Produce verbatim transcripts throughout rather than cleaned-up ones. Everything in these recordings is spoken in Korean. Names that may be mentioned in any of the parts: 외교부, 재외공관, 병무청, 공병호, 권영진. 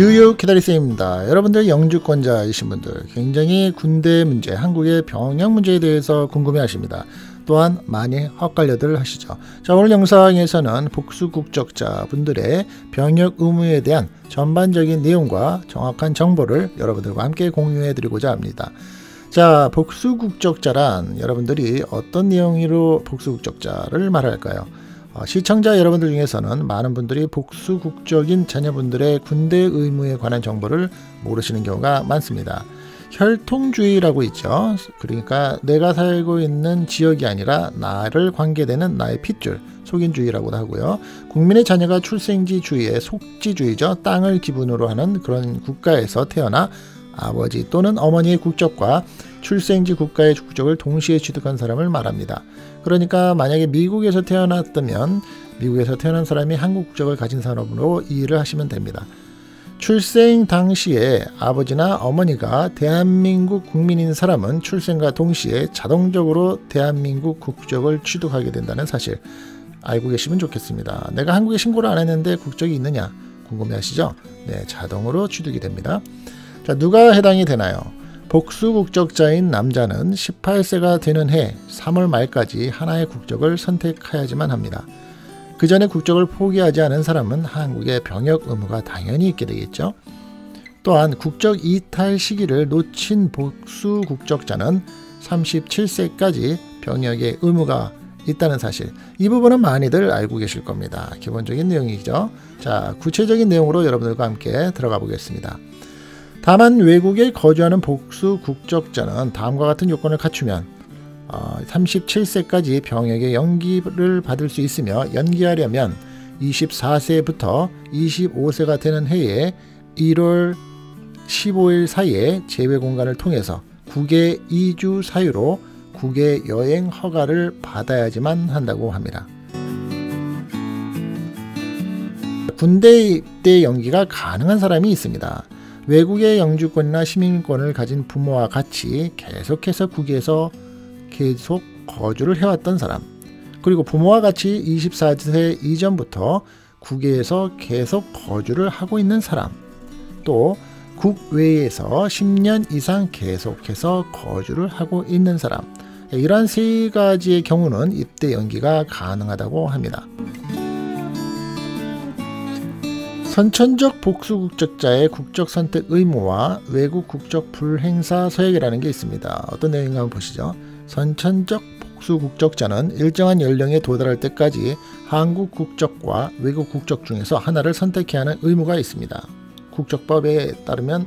뉴욕 기다리쌤입니다. 여러분들 영주권자이신 분들 굉장히 군대 문제, 한국의 병역 문제에 대해서 궁금해 하십니다. 또한 많이 헛갈려들 하시죠. 자, 오늘 영상에서는 복수 국적자 분들의 병역 의무에 대한 전반적인 내용과 정확한 정보를 여러분들과 함께 공유해 드리고자 합니다. 자, 복수 국적자란 여러분들이 어떤 내용으로 복수 국적자를 말할까요? 어, 시청자 여러분들 중에서는 많은 분들이 복수 국적인 자녀분들의 군대 의무에 관한 정보를 모르시는 경우가 많습니다. 혈통주의라고 있죠. 그러니까 내가 살고 있는 지역이 아니라 나를 관계되는 나의 핏줄, 속인주의라고도 하고요. 국민의 자녀가 출생지주의의 속지주의죠. 땅을 기본으로 하는 그런 국가에서 태어나 아버지 또는 어머니의 국적과 출생지 국가의 국적을 동시에 취득한 사람을 말합니다. 그러니까 만약에 미국에서 태어났다면 미국에서 태어난 사람이 한국 국적을 가진 사람으로 이해를 하시면 됩니다. 출생 당시에 아버지나 어머니가 대한민국 국민인 사람은 출생과 동시에 자동적으로 대한민국 국적을 취득하게 된다는 사실 알고 계시면 좋겠습니다. 내가 한국에 신고를 안 했는데 국적이 있느냐 궁금해 하시죠? 네, 자동으로 취득이 됩니다. 자, 누가 해당이 되나요? 복수 국적자인 남자는 십팔 세가 되는 해 삼월 말까지 하나의 국적을 선택해야지만 합니다. 그 전에 국적을 포기하지 않은 사람은 한국의 병역 의무가 당연히 있게 되겠죠. 또한 국적 이탈 시기를 놓친 복수 국적자는 삼십칠 세까지 병역의 의무가 있다는 사실, 이 부분은 많이들 알고 계실 겁니다. 기본적인 내용이죠. 자, 구체적인 내용으로 여러분들과 함께 들어가 보겠습니다. 다만 외국에 거주하는 복수 국적자는 다음과 같은 요건을 갖추면 어, 삼십칠 세까지 병역의 연기를 받을 수 있으며, 연기하려면 이십사 세부터 이십오 세가 되는 해에 일월 십오일 사이에 재외공관을 통해서 국외 이 주 사유로 국외 여행 허가를 받아야지만 한다고 합니다. 군대 입대 연기가 가능한 사람이 있습니다. 외국의 영주권이나 시민권을 가진 부모와 같이 계속해서 국외에서 계속 거주를 해왔던 사람, 그리고 부모와 같이 이십사 세 이전부터 국외에서 계속 거주를 하고 있는 사람, 또 국외에서 십 년 이상 계속해서 거주를 하고 있는 사람, 이러한 세 가지의 경우는 입대 연기가 가능하다고 합니다. 선천적 복수국적자의 국적선택 의무와 외국 국적 불행사 서약이라는 게 있습니다. 어떤 내용인가 한번 보시죠. 선천적 복수국적자는 일정한 연령에 도달할 때까지 한국 국적과 외국 국적 중에서 하나를 선택해야 하는 의무가 있습니다. 국적법에 따르면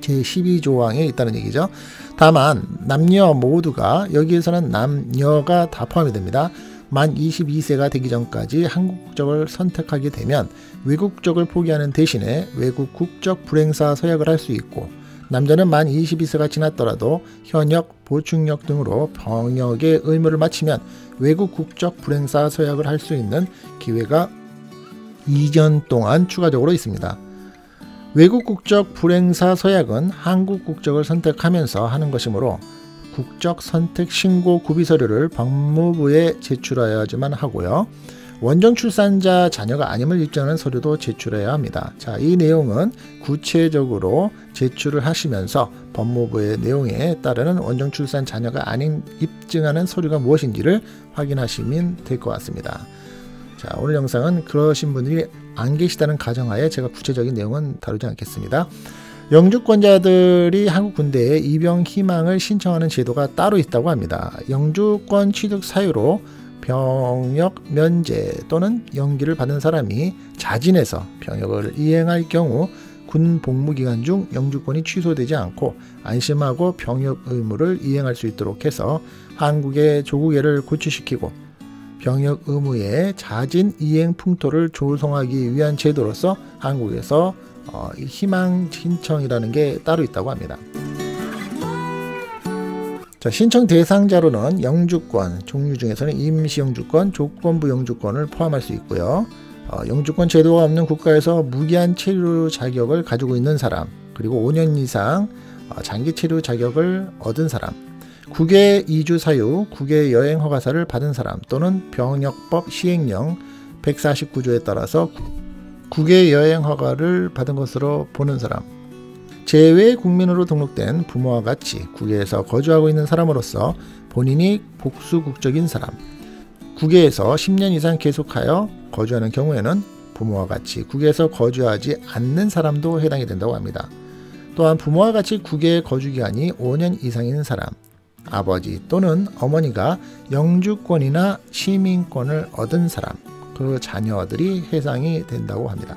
제십이 조항에 있다는 얘기죠. 다만 남녀 모두가, 여기에서는 남녀가 다 포함이 됩니다. 만 이십이 세가 되기 전까지 한국 국적을 선택하게 되면 외국 국적을 포기하는 대신에 외국 국적 불행사 서약을 할 수 있고, 남자는 만 이십이 세가 지났더라도 현역, 보충역 등으로 병역의 의무를 마치면 외국 국적 불행사 서약을 할 수 있는 기회가 이 년 동안 추가적으로 있습니다. 외국 국적 불행사 서약은 한국 국적을 선택하면서 하는 것이므로 국적 선택 신고 구비 서류를 법무부에 제출해야지만 하고요. 원정 출산자 자녀가 아님을 입증하는 서류도 제출해야 합니다. 자, 이 내용은 구체적으로 제출을 하시면서 법무부의 내용에 따르는 원정 출산 자녀가 아님 입증하는 서류가 무엇인지를 확인하시면 될 것 같습니다. 자, 오늘 영상은 그러신 분들이 안 계시다는 가정하에 제가 구체적인 내용은 다루지 않겠습니다. 영주권자들이 한국 군대에 입영 희망을 신청하는 제도가 따로 있다고 합니다. 영주권 취득 사유로 병역 면제 또는 연기를 받은 사람이 자진해서 병역을 이행할 경우 군 복무 기간 중 영주권이 취소되지 않고 안심하고 병역 의무를 이행할 수 있도록 해서 한국의 조국애를 고취시키고 병역 의무의 자진 이행 풍토를 조성하기 위한 제도로서 한국에서 어, 희망 신청이라는 게 따로 있다고 합니다. 자, 신청 대상자로는 영주권 종류 중에서는 임시영주권, 조건부 영주권을 포함할 수 있고요. 어, 영주권 제도가 없는 국가에서 무기한 체류 자격을 가지고 있는 사람, 그리고 오 년 이상 어, 장기 체류 자격을 얻은 사람, 국외 이 주 사유, 국외 여행 허가사를 받은 사람, 또는 병역법 시행령 백사십구 조에 따라서 국외 여행 허가를 받은 것으로 보는 사람, 재외 국민으로 등록된 부모와 같이 국외에서 거주하고 있는 사람으로서 본인이 복수국적인 사람, 국외에서 십 년 이상 계속하여 거주하는 경우에는 부모와 같이 국외에서 거주하지 않는 사람도 해당이 된다고 합니다. 또한 부모와 같이 국외에 거주기간이 오 년 이상인 사람, 아버지 또는 어머니가 영주권이나 시민권을 얻은 사람, 그 자녀들이 해당이 된다고 합니다.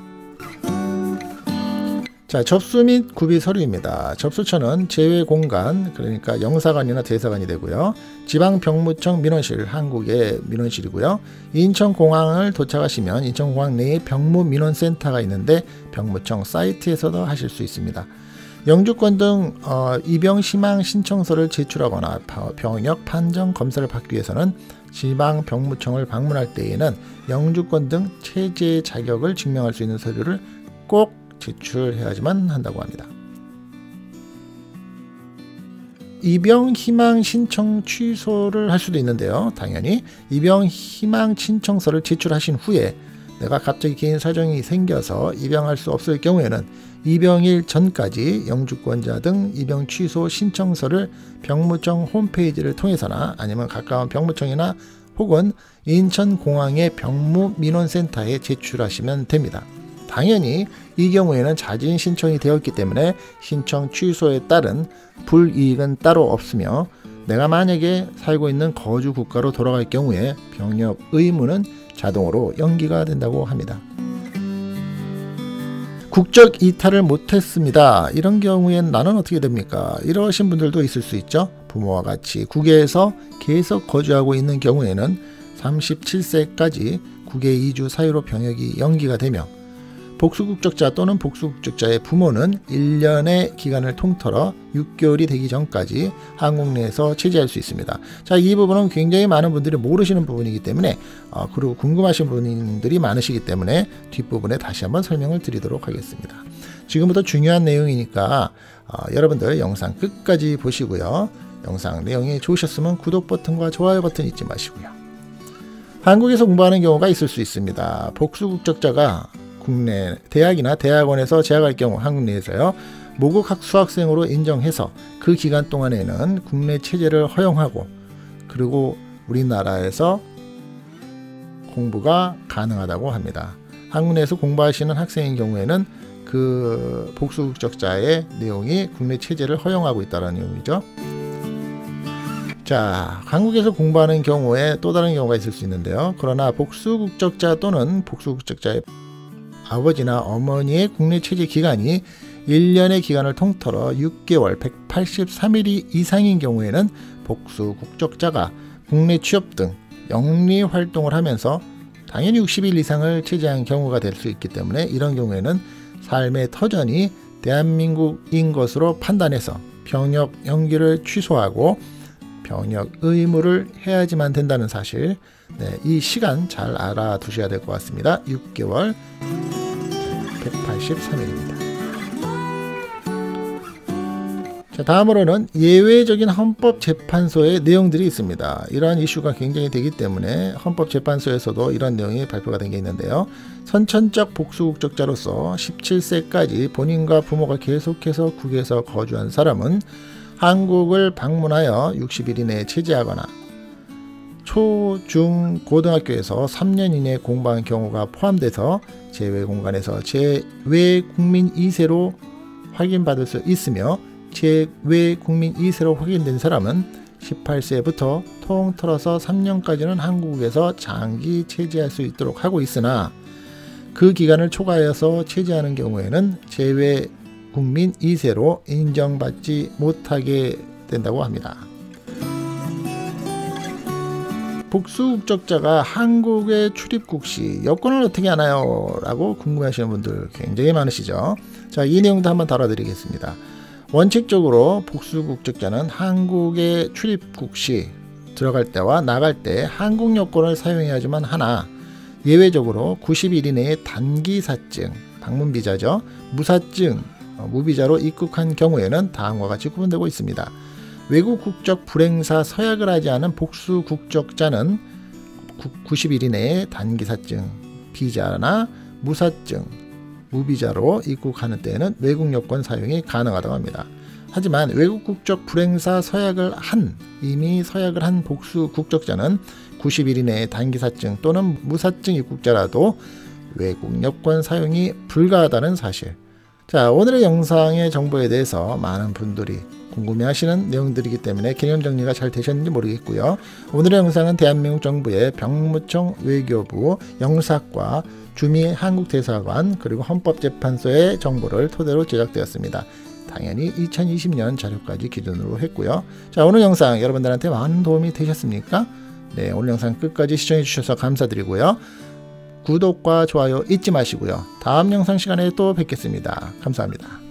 자, 접수 및 구비 서류입니다. 접수처는 재외공관, 그러니까 영사관이나 대사관이 되고요. 지방병무청 민원실, 한국의 민원실이고요. 인천공항을 도착하시면 인천공항 내에 병무민원센터가 있는데 병무청 사이트에서도 하실 수 있습니다. 영주권 등 어, 입영희망신청서를 제출하거나 병역 판정 검사를 받기 위해서는 지방병무청을 방문할 때에는 영주권 등 체제 자격을 증명할 수 있는 서류를 꼭 제출해야지만 한다고 합니다. 입영희망신청 취소를 할 수도 있는데요. 당연히 입영희망신청서를 제출하신 후에 내가 갑자기 개인 사정이 생겨서 입양할 수 없을 경우에는 입양일 전까지 영주권자 등 입양 취소 신청서를 병무청 홈페이지를 통해서나 아니면 가까운 병무청이나 혹은 인천공항의 병무민원센터에 제출하시면 됩니다. 당연히 이 경우에는 자진 신청이 되었기 때문에 신청 취소에 따른 불이익은 따로 없으며 내가 만약에 살고 있는 거주 국가로 돌아갈 경우에 병역 의무는 자동으로 연기가 된다고 합니다. 국적 이탈을 못했습니다. 이런 경우엔 나는 어떻게 됩니까? 이러신 분들도 있을 수 있죠. 부모와 같이 국외에서 계속 거주하고 있는 경우에는 삼십칠 세까지 국외 이주 사유로 병역이 연기가 되며 복수국적자 또는 복수국적자의 부모는 일 년의 기간을 통틀어 육 개월이 되기 전까지 한국 내에서 체제할 수 있습니다. 자, 이 부분은 굉장히 많은 분들이 모르시는 부분이기 때문에 어, 그리고 궁금하신 분들이 많으시기 때문에 뒷부분에 다시 한번 설명을 드리도록 하겠습니다. 지금부터 중요한 내용이니까 어, 여러분들 영상 끝까지 보시고요. 영상 내용이 좋으셨으면 구독 버튼과 좋아요 버튼 잊지 마시고요. 한국에서 공부하는 경우가 있을 수 있습니다. 복수국적자가 국내 대학이나 대학원에서 재학할 경우 한국 내에서요. 모국 수학생으로 인정해서 그 기간 동안에는 국내 체제를 허용하고 그리고 우리나라에서 공부가 가능하다고 합니다. 한국 내에서 공부하시는 학생인 경우에는 그 복수국적자의 내용이 국내 체제를 허용하고 있다는 내용이죠. 자, 한국에서 공부하는 경우에 또 다른 경우가 있을 수 있는데요. 그러나 복수국적자 또는 복수국적자의 아버지나 어머니의 국내 체제 기간이 일 년의 기간을 통틀어 육 개월 백팔십삼 일 이상인 경우에는 복수국적자가 국내 취업 등 영리활동을 하면서 당연히 육십 일 이상을 체제한 경우가 될 수 있기 때문에 이런 경우에는 삶의 터전이 대한민국인 것으로 판단해서 병역 연기를 취소하고 병역 의무를 해야지만 된다는 사실, 네, 이 시간 잘 알아두셔야 될 것 같습니다. 육 개월 백팔십삼 일입니다. 자, 다음으로는 예외적인 헌법재판소의 내용들이 있습니다. 이러한 이슈가 굉장히 되기 때문에 헌법재판소에서도 이런 내용이 발표가 된 게 있는데요. 선천적 복수국적자로서 십칠 세까지 본인과 부모가 계속해서 국외에서 거주한 사람은 한국을 방문하여 육십 일 이내에 체제하거나 초, 중, 고등학교에서 삼 년 이내에 공부한 경우가 포함돼서 재외공관에서 재외국민 이 세로 확인받을 수 있으며 재외국민 이 세로 확인된 사람은 십팔 세부터 통틀어서 삼 년까지는 한국에서 장기 체제할 수 있도록 하고 있으나 그 기간을 초과해서 체제하는 경우에는 재외 국민 이 세로 인정받지 못하게 된다고 합니다. 복수국적자가 한국에 출입국 시 여권을 어떻게 하나요? 라고 궁금해하시는 분들 굉장히 많으시죠. 자, 이 내용도 한번 다뤄드리겠습니다. 원칙적으로 복수국적자는 한국에 출입국 시 들어갈 때와 나갈 때 한국 여권을 사용해야지만 하나 예외적으로 구십 일 이내에 단기사증, 방문비자죠. 무사증, 무비자로 입국한 경우에는 다음과 같이 구분되고 있습니다. 외국 국적 불행사 서약을 하지 않은 복수 국적자는 구십 일 이내에 단기사증, 비자나 무사증, 무비자로 입국하는 때에는 외국 여권 사용이 가능하다고 합니다. 하지만 외국 국적 불행사 서약을 한 이미 서약을 한 복수 국적자는 구십 일 이내에 단기사증 또는 무사증 입국자라도 외국 여권 사용이 불가하다는 사실. 자, 오늘의 영상의 정보에 대해서 많은 분들이 궁금해하시는 내용들이기 때문에 개념 정리가 잘 되셨는지 모르겠고요. 오늘의 영상은 대한민국 정부의 병무청, 외교부, 영사과, 주미 한국 대사관 그리고 헌법재판소의 정보를 토대로 제작되었습니다. 당연히 이천이십 년 자료까지 기준으로 했고요. 자, 오늘 영상 여러분들한테 많은 도움이 되셨습니까? 네, 오늘 영상 끝까지 시청해주셔서 감사드리고요. 구독과 좋아요 잊지 마시고요. 다음 영상 시간에 또 뵙겠습니다. 감사합니다.